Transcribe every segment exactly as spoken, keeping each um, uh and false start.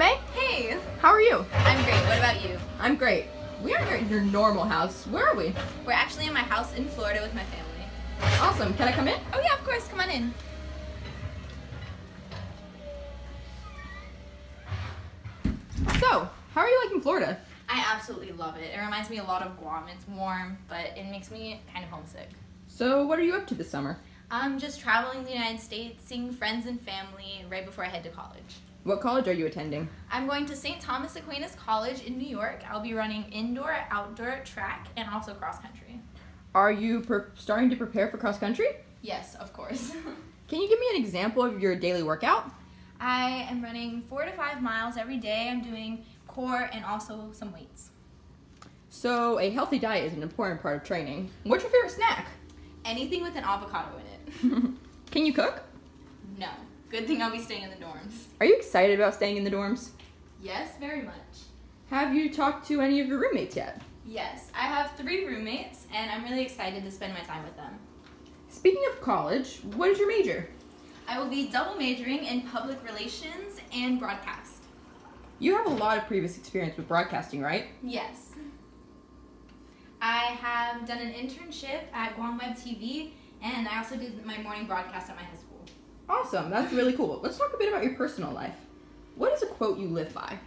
May. Hey. How are you? I'm great. What about you? I'm great. We aren't at your normal house. Where are we? We're actually in my house in Florida with my family. Awesome. Can I come in? Oh yeah, of course. Come on in. So, how are you liking Florida? I absolutely love it. It reminds me a lot of Guam. It's warm, but it makes me kind of homesick. So, what are you up to this summer? I'm just traveling the United States, seeing friends and family right before I head to college. What college are you attending? I'm going to Saint Thomas Aquinas College in New York. I'll be running indoor, outdoor, track, and also cross-country. Are you starting to prepare for cross-country? Yes, of course. Can you give me an example of your daily workout? I am running four to five miles every day. I'm doing core and also some weights. So a healthy diet is an important part of training. What's your favorite snack? Anything with an avocado in it. Can you cook? No. Good thing I'll be staying in the dorms. Are you excited about staying in the dorms? Yes, very much. Have you talked to any of your roommates yet? Yes, I have three roommates and I'm really excited to spend my time with them. Speaking of college, what is your major? I will be double majoring in public relations and broadcast. You have a lot of previous experience with broadcasting, right? Yes. I have done an internship at Guam Web T V, and I also did my morning broadcast at my high school. Awesome. That's really cool. Let's talk a bit about your personal life. What is a quote you live by?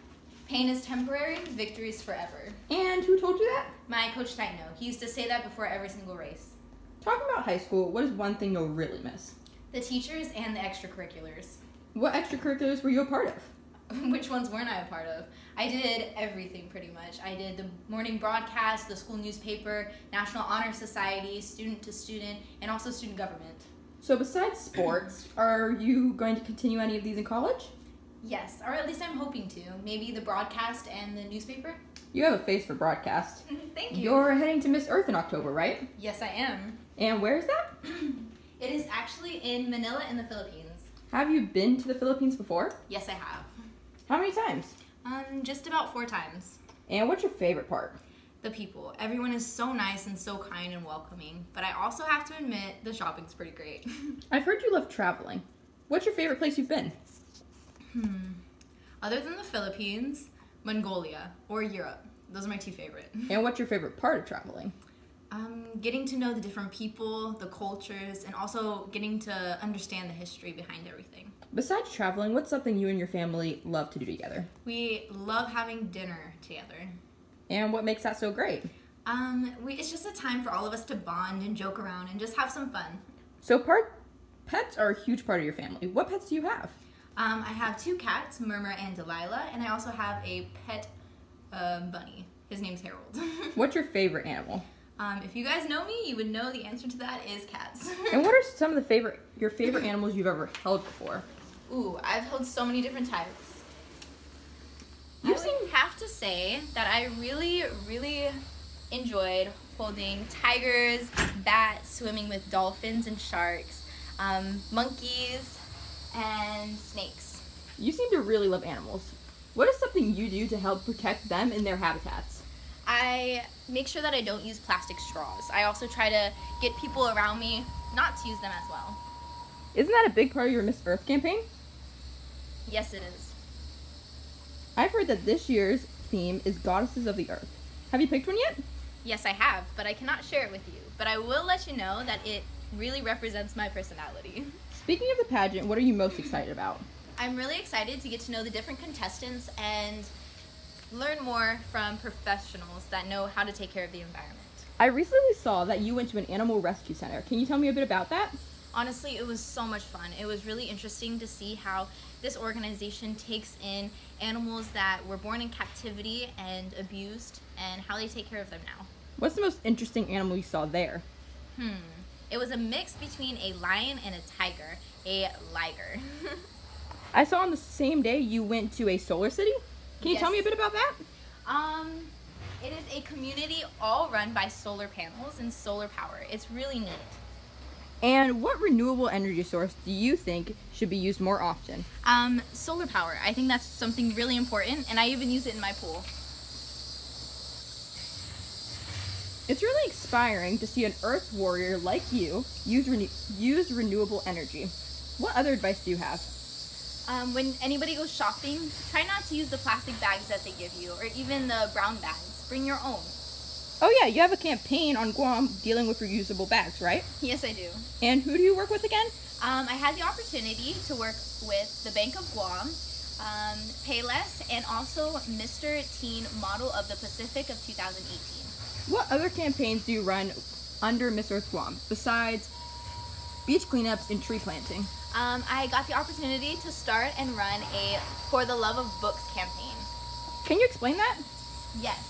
Pain is temporary, victory is forever. And who told you that? My coach Taino. He used to say that before every single race. Talking about high school, what is one thing you'll really miss? The teachers and the extracurriculars. What extracurriculars were you a part of? Which ones weren't I a part of? I did everything pretty much. I did the morning broadcast, the school newspaper, National Honor Society, student to student, and also student government. So besides sports, are you going to continue any of these in college? Yes, or at least I'm hoping to. Maybe the broadcast and the newspaper? You have a face for broadcast. Thank you. You're heading to Miss Earth in October, right? Yes, I am. And where is that? It is actually in Manila in the Philippines. Have you been to the Philippines before? Yes, I have. How many times? Um, just about four times. And what's your favorite part? The people. Everyone is so nice and so kind and welcoming. But I also have to admit, the shopping's pretty great. I've heard you love traveling. What's your favorite place you've been? Hmm. Other than the Philippines, Mongolia or Europe. Those are my two favorite. And what's your favorite part of traveling? Um, getting to know the different people, the cultures, and also getting to understand the history behind everything. Besides traveling, what's something you and your family love to do together? We love having dinner together. And what makes that so great? Um, we, it's just a time for all of us to bond and joke around and just have some fun. So part, pets are a huge part of your family. What pets do you have? Um, I have two cats, Murmur and Delilah, and I also have a pet uh, bunny. His name's Harold. What's your favorite animal? Um, if you guys know me, you would know the answer to that is cats. And what are some of the favorite, your favorite animals you've ever held before? Ooh, I've held so many different types. You seem have to say that I really, really enjoyed holding tigers, bats, swimming with dolphins and sharks, um, monkeys, and snakes. You seem to really love animals. What is something you do to help protect them in their habitats? I make sure that I don't use plastic straws. I also try to get people around me not to use them as well. Isn't that a big part of your Miss Earth campaign? Yes, it is. I've heard that this year's theme is Goddesses of the Earth. Have you picked one yet? Yes, I have, but I cannot share it with you. But I will let you know that it really represents my personality. Speaking of the pageant, what are you most excited about? I'm really excited to get to know the different contestants and learn more from professionals that know how to take care of the environment. I recently saw that you went to an animal rescue center. Can you tell me a bit about that? Honestly, it was so much fun. It was really interesting to see how this organization takes in animals that were born in captivity and abused and how they take care of them now. What's the most interesting animal you saw there? Hmm. It was a mix between a lion and a tiger. A liger. I saw on the same day you went to a solar city? Can you yes. tell me a bit about that? Um, it is a community all run by solar panels and solar power. It's really neat. And what renewable energy source do you think should be used more often? Um, solar power. I think that's something really important, and I even use it in my pool. It's really inspiring to see an Earth warrior like you use, renew use renewable energy. What other advice do you have? um, when anybody goes shopping, try not to use the plastic bags that they give you, or even the brown bags. Bring your own. Oh yeah, you have a campaign on Guam dealing with reusable bags, right? Yes, I do. And who do you work with again? Um, I had the opportunity to work with the Bank of Guam, um, Payless, and also Mister Teen Model of the Pacific of two thousand eighteen. What other campaigns do you run under Miss Earth Guam besides beach cleanups and tree planting? Um, I got the opportunity to start and run a For the Love of Books campaign. Can you explain that? Yes.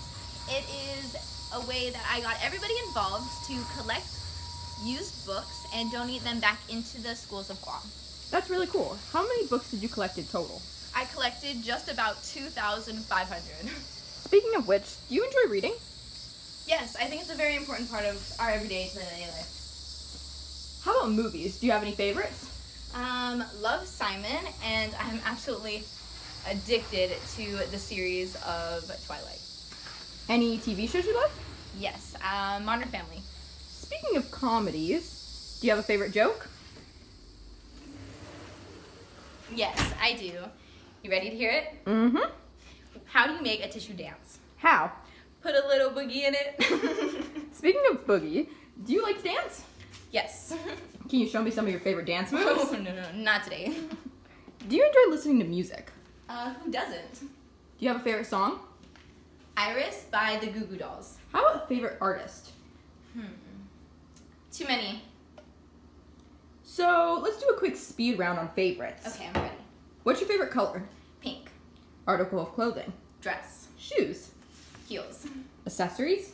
It is a way that I got everybody involved to collect used books and donate them back into the schools of Guam. That's really cool. How many books did you collect in total? I collected just about two thousand five hundred. Speaking of which, do you enjoy reading? Yes, I think it's a very important part of our everyday day-to-day life. How about movies? Do you have any favorites? Um, love Simon, and I'm absolutely addicted to the series of Twilight. Any T V shows you love? Yes, uh, Modern Family. Speaking of comedies, do you have a favorite joke? Yes, I do. You ready to hear it? Mm-hmm. How do you make a tissue dance? How? Put a little boogie in it. Speaking of boogie, do you like to dance? Yes. Can you show me some of your favorite dance moves? Oh, no, no, no, not today. Do you enjoy listening to music? Uh, who doesn't? Do you have a favorite song? Iris by the Goo Goo Dolls. How about a favorite artist? Hmm. Too many. So, let's do a quick speed round on favorites. Okay, I'm ready. What's your favorite color? Pink. Article of clothing? Dress. Shoes? Heels. Accessories?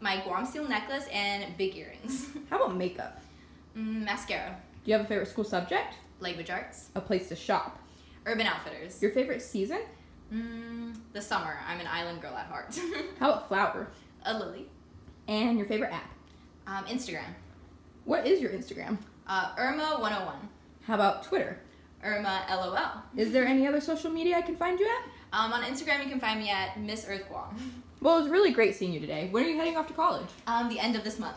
My Guam seal necklace and big earrings. How about makeup? Mm, mascara. Do you have a favorite school subject? Language arts. A place to shop? Urban Outfitters. Your favorite season? Mm, the summer. I'm an island girl at heart. How about flower? A lily. And your favorite app? Um, Instagram. What is your Instagram? Uh, Irma one oh one. How about Twitter? Irma LOL. Is there any other social media I can find you at? Um, on Instagram, you can find me at MissEarthGwang. Well, it was really great seeing you today. When are you heading off to college? Um, the end of this month.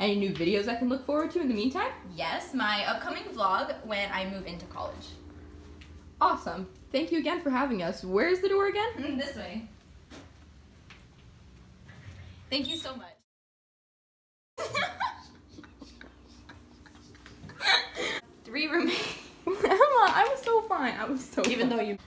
Any new videos I can look forward to in the meantime? Yes, my upcoming vlog when I move into college. Awesome. Thank you again for having us. Where's the door again? Mm, this way. Thank you so much. Three remain. Emma, I was so fine. I was so Even fine. Though you...